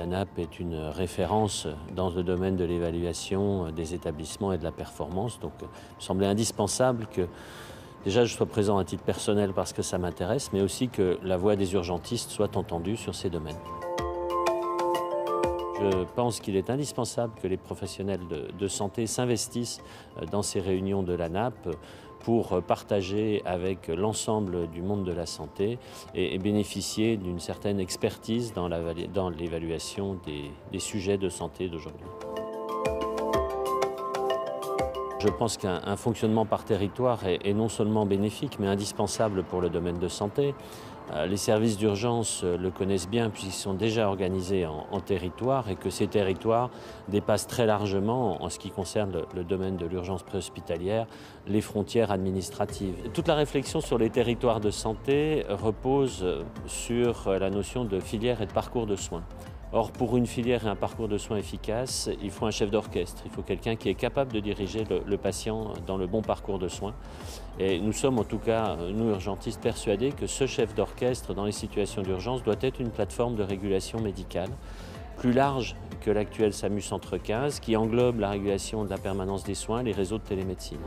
L'ANAP est une référence dans le domaine de l'évaluation des établissements et de la performance. Donc, il me semblait indispensable que déjà je sois présent à titre personnel parce que ça m'intéresse, mais aussi que la voix des urgentistes soit entendue sur ces domaines. Je pense qu'il est indispensable que les professionnels de santé s'investissent dans ces réunions de l'ANAP pour partager avec l'ensemble du monde de la santé et bénéficier d'une certaine expertise dans l'évaluation des sujets de santé d'aujourd'hui. Je pense qu'un fonctionnement par territoire est non seulement bénéfique, mais indispensable pour le domaine de santé. Les services d'urgence le connaissent bien puisqu'ils sont déjà organisés en territoire et que ces territoires dépassent très largement, en ce qui concerne le domaine de l'urgence préhospitalière, les frontières administratives. Toute la réflexion sur les territoires de santé repose sur la notion de filière et de parcours de soins. Or, pour une filière et un parcours de soins efficaces, il faut un chef d'orchestre, il faut quelqu'un qui est capable de diriger le patient dans le bon parcours de soins. Et nous sommes en tout cas, nous urgentistes, persuadés que ce chef d'orchestre dans les situations d'urgence doit être une plateforme de régulation médicale plus large que l'actuel SAMU Centre 15 qui englobe la régulation de la permanence des soins, les réseaux de télémédecine.